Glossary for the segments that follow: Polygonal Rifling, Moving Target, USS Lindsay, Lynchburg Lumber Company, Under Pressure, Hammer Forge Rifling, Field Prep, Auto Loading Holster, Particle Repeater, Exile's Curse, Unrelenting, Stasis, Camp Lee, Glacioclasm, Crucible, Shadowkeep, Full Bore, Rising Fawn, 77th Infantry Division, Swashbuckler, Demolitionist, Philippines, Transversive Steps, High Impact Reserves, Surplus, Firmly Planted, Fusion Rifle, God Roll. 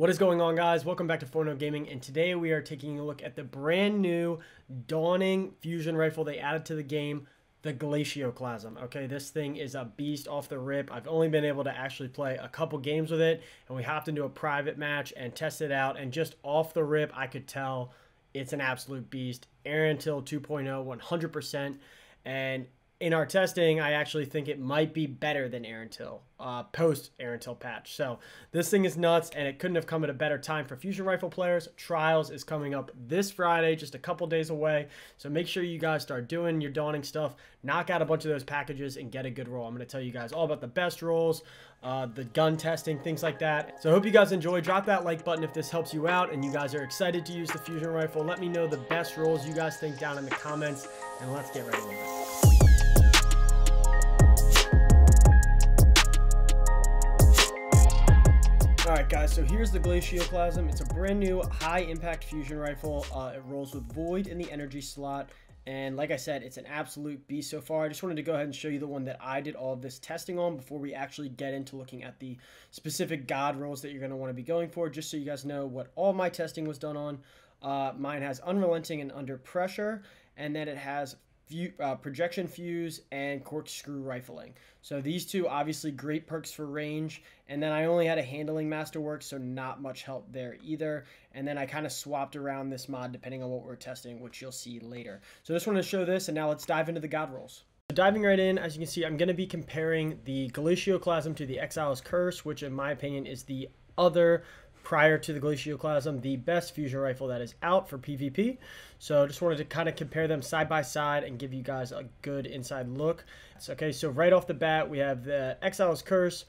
What is going on, guys? Welcome back to 410 Gaming, and today we are taking a look at the brand new Dawning Fusion Rifle they added to the game, the Glacioclasm. Okay, this thing is a beast off the rip. I've only been able to actually play a couple games with it, and we hopped into a private match and tested it out, and just off the rip, I could tell it's an absolute beast. Erentil 2.0, 100%, and in our testing, I actually think it might be better than Erentil, post-Erentil patch. So this thing is nuts, and it couldn't have come at a better time for Fusion Rifle players. Trials is coming up this Friday, just a couple days away. So make sure you guys start doing your Dawning stuff. Knock out a bunch of those packages and get a good roll. I'm going to tell you guys all about the best rolls, the gun testing, things like that. So I hope you guys enjoy. Drop that like button if this helps you out and you guys are excited to use the Fusion Rifle. Let me know the best rolls you guys think down in the comments, and let's get right into it. Alright guys, so here's the Glacioclasm. It's a brand new high impact fusion rifle. It rolls with void in the energy slot, and like I said, it's an absolute beast so far. I just wanted to go ahead and show you the one that I did all of this testing on before we actually get into looking at the specific god rolls that you're going to want to be going for, just so you guys know what all my testing was done on. Mine has Unrelenting and Under Pressure, and then it has Projection Fuse and Corkscrew Rifling. So these two obviously great perks for range, and then I only had a Handling Masterwork, so not much help there either. And then I kind of swapped around this mod depending on what we're testing, which you'll see later. So just wanted to show this, and now let's dive into the god rolls. So diving right in, as you can see, I'm going to be comparing the Glacioclasm to the Exile's Curse, which in my opinion is the other, prior to the Glacioclasm, the best fusion rifle that is out for PvP. So just wanted to kind of compare them side by side and give you guys a good inside look. Okay, so right off the bat, we have the Exile's Curse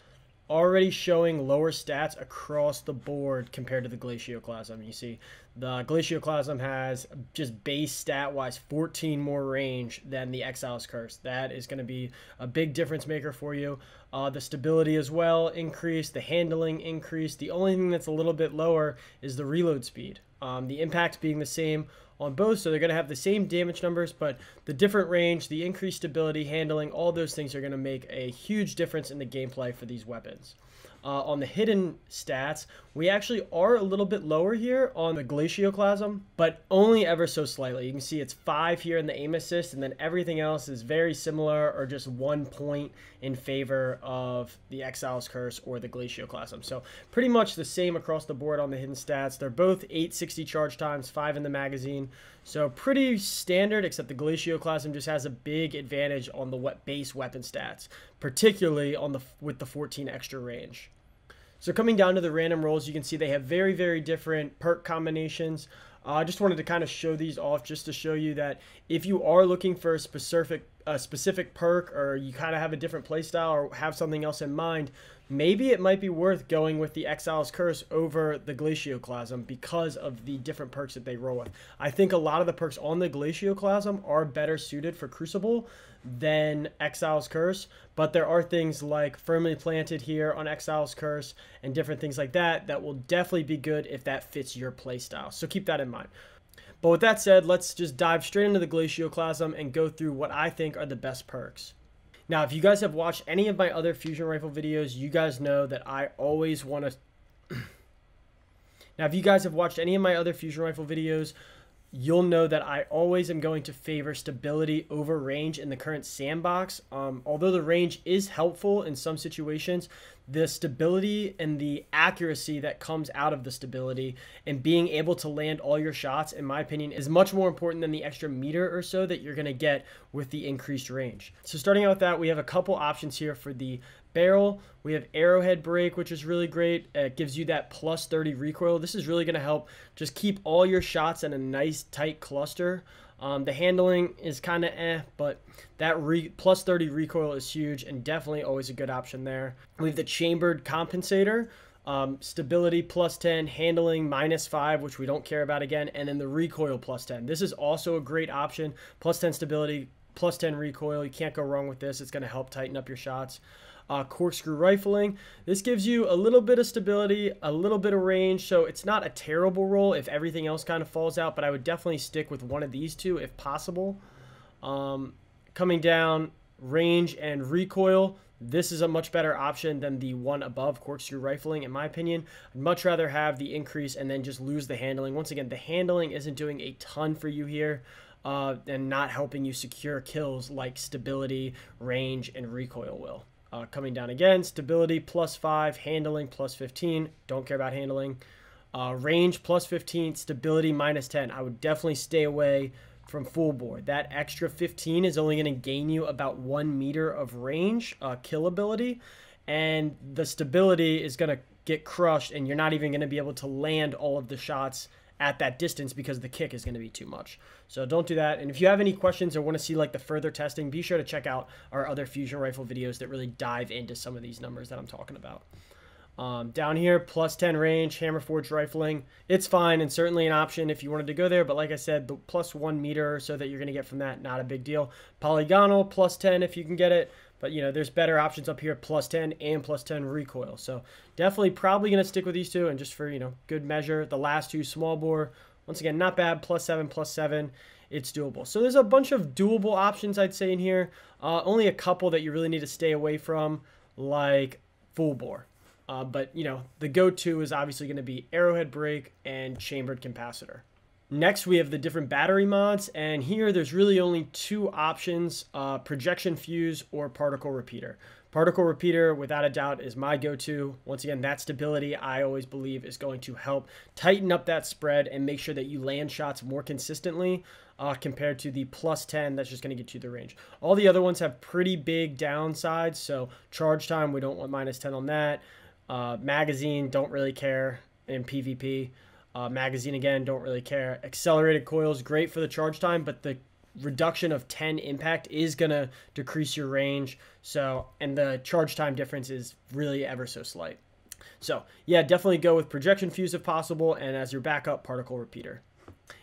already showing lower stats across the board compared to the Glacioclasm. You see, the Glacioclasm has just base stat-wise 14 more range than the Exile's Curse. That is going to be a big difference maker for you. The stability as well increased, the handling increased. The only thing that's a little bit lower is the reload speed. The impact being the same on both, so they're going to have the same damage numbers, but the different range, the increased stability, handling, all those things are going to make a huge difference in the gameplay for these weapons. On the hidden stats, we actually are a little bit lower here on the Glacioclasm, but only ever so slightly. You can see it's 5 here in the aim assist, and then everything else is very similar or just 1 point in favor of the Exile's Curse or the Glacioclasm. So pretty much the same across the board on the hidden stats. They're both 860 charge times, 5 in the magazine. So pretty standard, except the Glacioclasm just has a big advantage on the base weapon stats, particularly on with the 14 extra range. So coming down to the random rolls, you can see they have very, very different perk combinations. I just wanted to kind of show these off just to show you that if you are looking for a specific perk, or you kind of have a different playstyle or have something else in mind, maybe it might be worth going with the Exile's Curse over the Glacioclasm because of the different perks that they roll with. I think a lot of the perks on the Glacioclasm are better suited for Crucible than Exile's Curse, but there are things like Firmly Planted here on Exile's Curse and different things like that that will definitely be good if that fits your playstyle. So keep that in mind. But with that said, let's just dive straight into the Glacioclasm and go through what I think are the best perks. Now, if you guys have watched any of my other Fusion Rifle videos, you guys know that I always want to... Now, if you guys have watched any of my other Fusion Rifle videos, you'll know that I always am going to favor stability over range in the current sandbox. Although the range is helpful in some situations, the stability and the accuracy that comes out of the stability and being able to land all your shots, in my opinion, is much more important than the extra meter or so that you're going to get with the increased range. So starting out with that, we have a couple options here for the barrel. We have Arrowhead Brake, which is really great. It gives you that plus 30 recoil. This is really going to help just keep all your shots in a nice tight cluster. The handling is kind of but that plus 30 recoil is huge and definitely always a good option there. We have the Chambered Compensator. Stability plus 10, handling minus 5, which we don't care about again, and then the recoil plus 10. This is also a great option. Plus 10 stability, plus 10 recoil. You can't go wrong with this. It's going to help tighten up your shots. Corkscrew Rifling. This gives you a little bit of stability, a little bit of range, so it's not a terrible roll if everything else kind of falls out, but I would definitely stick with one of these two if possible. Coming down, range and recoil. This is a much better option than the one above, Corkscrew Rifling, in my opinion. I'd much rather have the increase and then just lose the handling. Once again, the handling isn't doing a ton for you here, and not helping you secure kills like stability, range, and recoil will. Coming down again, stability +5, handling +15. Don't care about handling. Range +15, stability -10. I would definitely stay away from full bore. That extra 15 is only going to gain you about 1 meter of range, kill ability, and the stability is going to get crushed, and you're not even going to be able to land all of the shots at that distance because the kick is going to be too much. So don't do that. And if you have any questions or want to see like the further testing, be sure to check out our other Fusion Rifle videos that really dive into some of these numbers that I'm talking about. Down here, +10 range, Hammer Forge Rifling. It's fine and certainly an option if you wanted to go there, but like I said, the +1 meter or so that you're going to get from that, not a big deal. Polygonal, +10 if you can get it, but you know, there's better options up here, +10 and +10 recoil. So definitely probably going to stick with these two, and just for, you know, good measure, the last two, small bore. Once again, not bad, +7, +7. It's doable. So there's a bunch of doable options I'd say in here. Only a couple that you really need to stay away from, like full bore. But, you know, the go-to is obviously going to be Arrowhead Brake and Chambered Compensator. Next, we have the different battery mods. And here, there's really only two options, Projection Fuse or Particle Repeater. Particle Repeater, without a doubt, is my go-to. Once again, that stability, I always believe, is going to help tighten up that spread and make sure that you land shots more consistently compared to the +10 that's just going to get you the range. All the other ones have pretty big downsides. So charge time, we don't want -10 on that. Magazine, don't really care in PvP. Magazine, again, don't really care. Accelerated coils, great for the charge time, but the reduction of 10 impact is going to decrease your range. So, and the charge time difference is really ever so slight. So, yeah, definitely go with Projection Fuse if possible, and as your backup, Particle Repeater.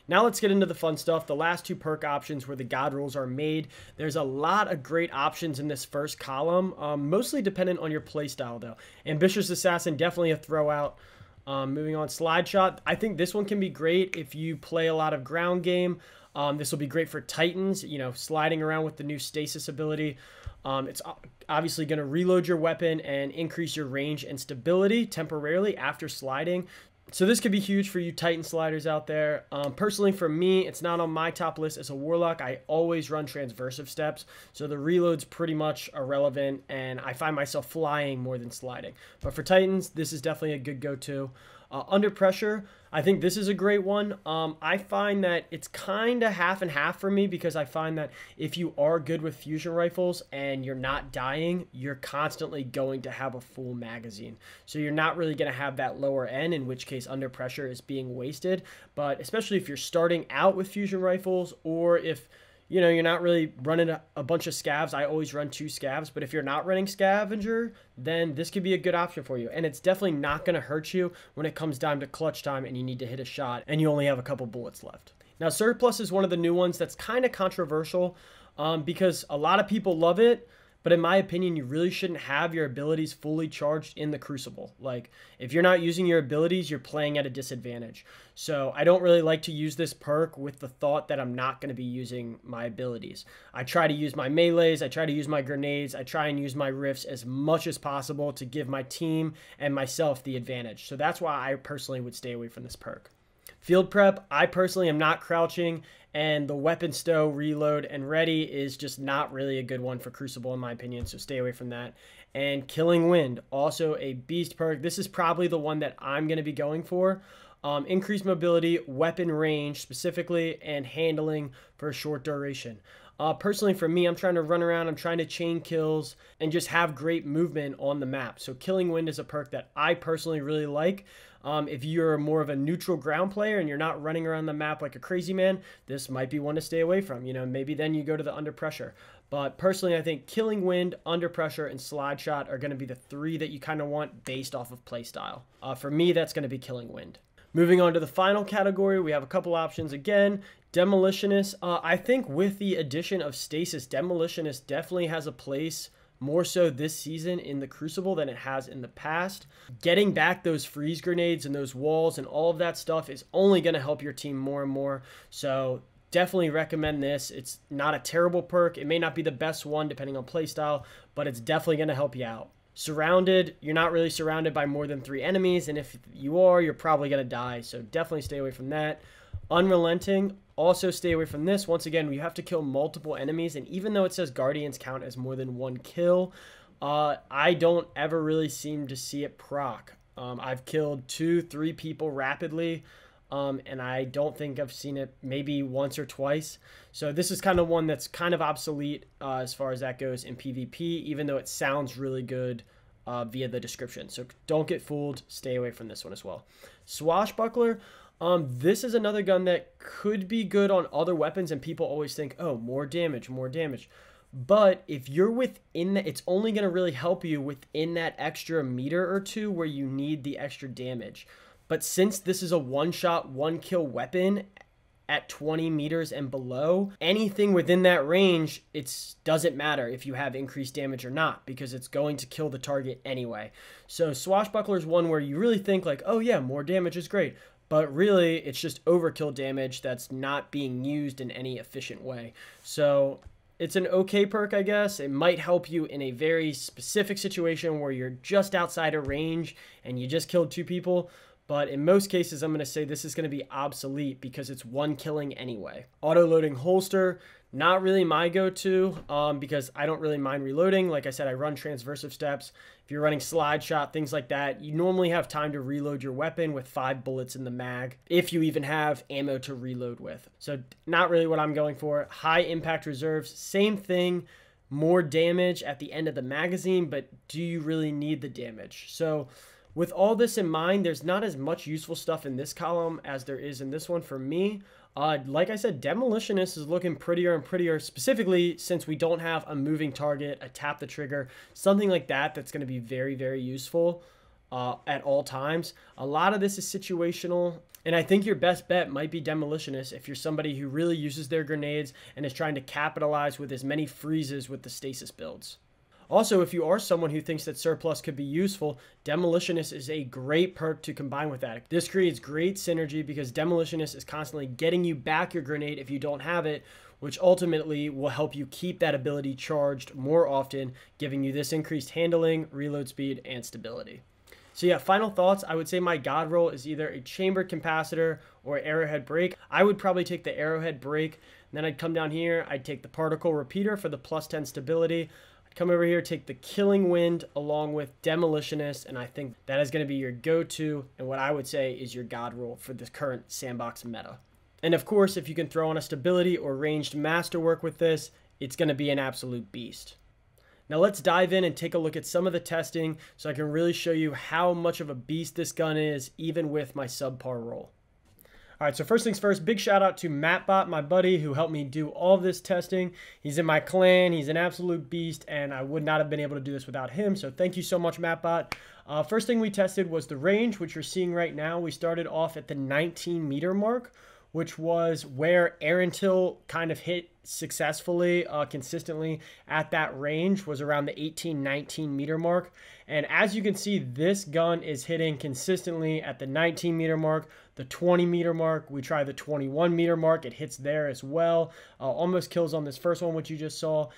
Now let's get into the fun stuff, the last two perk options where the god rolls are made. There's a lot of great options in this first column, mostly dependent on your playstyle though. Ambitious Assassin, definitely a throw out. Moving on, Slideshot. I think this one can be great if you play a lot of ground game. This will be great for Titans, you know, sliding around with the new Stasis ability. It's obviously going to reload your weapon and increase your range and stability temporarily after sliding. So this could be huge for you Titan sliders out there. Personally, for me, it's not on my top list as a Warlock. I always run Transversive Steps, so the reload's pretty much irrelevant, and I find myself flying more than sliding. But for Titans, this is definitely a good go-to. Under Pressure, I think this is a great one. I find that it's kind of half and half for me, because I find that if you are good with fusion rifles and you're not dying, you're constantly going to have a full magazine. So you're not really going to have that lower end, in which case Under Pressure is being wasted. But especially if you're starting out with fusion rifles, or if, you know, you're not really running a bunch of scavs. I always run 2 scavs, but if you're not running scavenger, then this could be a good option for you. And it's definitely not going to hurt you when it comes down to clutch time and you need to hit a shot and you only have a couple bullets left. Now, Surplus is one of the new ones that's kind of controversial because a lot of people love it. But in my opinion, you really shouldn't have your abilities fully charged in the Crucible. Like, if you're not using your abilities, you're playing at a disadvantage. So I don't really like to use this perk with the thought that I'm not going to be using my abilities. I try to use my melees, I try to use my grenades, I try and use my rifts as much as possible to give my team and myself the advantage. So that's why I personally would stay away from this perk. Field prep, I personally am not crouching, and the weapon stow, reload, and ready is just not really a good one for Crucible in my opinion, so stay away from that. And Killing Wind, also a beast perk. This is probably the one that I'm going to be going for. Increased mobility, weapon range specifically, and handling for a short duration. Personally, for me, I'm trying to run around, I'm trying to chain kills, and just have great movement on the map. So Killing Wind is a perk that I personally really like. If you're more of a neutral ground player and you're not running around the map like a crazy man, this might be one to stay away from. You know, maybe then you go to the Under Pressure. But personally, I think Killing Wind, Under Pressure, and Slideshot are going to be the three that you kind of want based off of playstyle. For me, that's going to be Killing Wind. Moving on to the final category, we have a couple options again. Demolitionist, I think with the addition of Stasis, Demolitionist definitely has a place more so this season in the Crucible than it has in the past. Getting back those freeze grenades and those walls and all of that stuff is only going to help your team more and more. So definitely recommend this. It's not a terrible perk. It may not be the best one depending on playstyle, but it's definitely going to help you out. Surrounded, you're not really surrounded by more than 3 enemies, and if you are, you're probably going to die, so definitely stay away from that. Unrelenting, also stay away from this. Once again, you have to kill multiple enemies, and even though it says Guardians count as more than 1 kill, I don't ever really seem to see it proc. I've killed 2-3 people rapidly, and I don't think I've seen it maybe once or twice. So this is kind of one that's kind of obsolete as far as that goes in PvP, even though it sounds really good via the description. So don't get fooled. Stay away from this one as well. Swashbuckler. This is another gun that could be good on other weapons, and people always think, oh, more damage, more damage. But if you're within that, it's only going to really help you within that extra meter or two where you need the extra damage. But since this is a one-shot, one-kill weapon at 20 meters and below, anything within that range, it doesn't matter if you have increased damage or not, because it's going to kill the target anyway. So Swashbuckler is one where you really think like, oh yeah, more damage is great. But really, it's just overkill damage that's not being used in any efficient way. So it's an okay perk, I guess. It might help you in a very specific situation where you're just outside of range and you just killed 2 people. But in most cases, I'm going to say this is going to be obsolete because it's one killing anyway. Auto Loading Holster, not really my go-to because I don't really mind reloading. Like I said, I run Transversive Steps. If you're running Slideshot, things like that, you normally have time to reload your weapon with 5 bullets in the mag, if you even have ammo to reload with. So not really what I'm going for. High Impact Reserves, same thing. More damage at the end of the magazine, but do you really need the damage? So with all this in mind, there's not as much useful stuff in this column as there is in this one for me. Like I said, Demolitionist is looking prettier and prettier, specifically since we don't have a moving target, a tap the trigger, something like that that's going to be very, very useful at all times. A lot of this is situational, and I think your best bet might be Demolitionist if you're somebody who really uses their grenades and is trying to capitalize with as many freezes with the stasis builds. Also, if you are someone who thinks that Surplus could be useful, Demolitionist is a great perk to combine with that. This creates great synergy because Demolitionist is constantly getting you back your grenade if you don't have it, which ultimately will help you keep that ability charged more often, giving you this increased handling, reload speed, and stability. So yeah, final thoughts. I would say my god roll is either a Chambered Compensator or Arrowhead Brake. I would probably take the Arrowhead Brake. Then I'd come down here, I'd take the Particle Repeater for the plus 10 stability. Come over here, take the Killing Wind along with Demolitionist, and I think that is going to be your go-to and what I would say is your god roll for the current sandbox meta. And of course, if you can throw on a stability or ranged masterwork with this, it's going to be an absolute beast. Now let's dive in and take a look at some of the testing so I can really show you how much of a beast this gun is, even with my subpar roll. All right, so first things first, big shout out to Matbot, my buddy, who helped me do all of this testing. He's in my clan, he's an absolute beast, and I would not have been able to do this without him, so thank you so much, Matbot. First thing we tested was the range, which you're seeing right now. We started off at the 19 meter mark, which was where Erentil kind of hit successfully, consistently at that range, was around the 18, 19 meter mark. And as you can see, this gun is hitting consistently at the 19 meter mark, the 20 meter mark. We try the 21 meter mark. It hits there as well. Almost kills on this first one, which you just saw.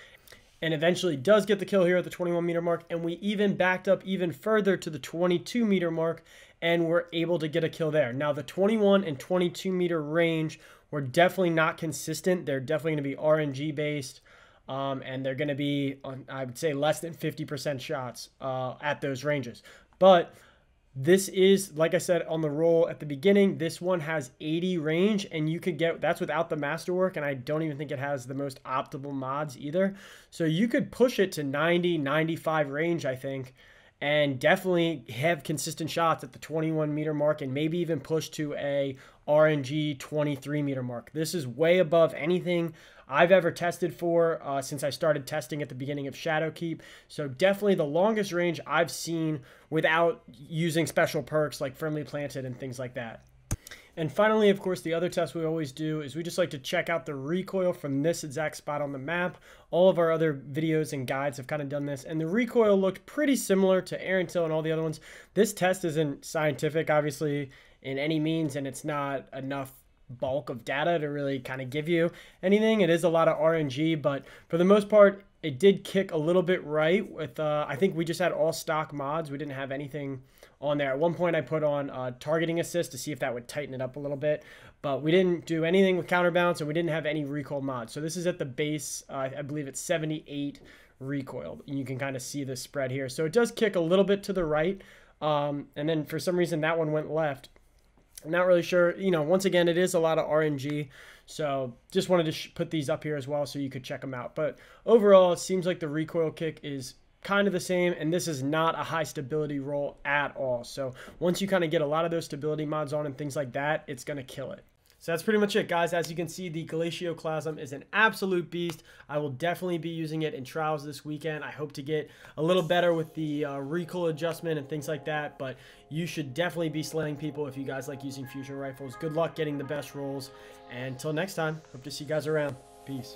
And eventually does get the kill here at the 21 meter mark. And we even backed up even further to the 22 meter mark and were able to get a kill there. Now the 21 and 22 meter range were definitely not consistent. They're definitely gonna be RNG based and they're gonna be, I would say, less than 50% shots at those ranges. But this is, like I said on the roll at the beginning, this one has 80 range, and you could get, that's without the masterwork, and I don't even think it has the most optimal mods either. So you could push it to 90, 95 range, I think, and definitely have consistent shots at the 21 meter mark and maybe even push to a RNG 23 meter mark. This is way above anything I've ever tested for since I started testing at the beginning of Shadowkeep. So definitely the longest range I've seen without using special perks like Firmly Planted and things like that. And finally, of course, the other test we always do is we just like to check out the recoil from this exact spot on the map. All of our other videos and guides have kind of done this, and the recoil looked pretty similar to Erentil and all the other ones. This test isn't scientific, obviously, in any means, and it's not enough bulk of data to really kind of give you anything. It is a lot of RNG, but for the most part, it did kick a little bit right with, I think we just had all stock mods. We didn't have anything on there. At one point I put on targeting assist to see if that would tighten it up a little bit, but we didn't do anything with counterbalance and we didn't have any recoil mods. So this is at the base, I believe it's 78 recoil. You can kind of see the spread here. So it does kick a little bit to the right. And then for some reason that one went left. I'm not really sure, you know, once again, it is a lot of RNG. So just wanted to put these up here as well so you could check them out. But overall, it seems like the recoil kick is kind of the same, and this is not a high stability roll at all. So once you kind of get a lot of those stability mods on and things like that, it's going to kill it. So that's pretty much it, guys. As you can see, the Glacioclasm is an absolute beast. I will definitely be using it in trials this weekend. I hope to get a little better with the recoil adjustment and things like that, but you should definitely be slaying people if you guys like using fusion rifles. Good luck getting the best rolls. And until next time, hope to see you guys around. Peace.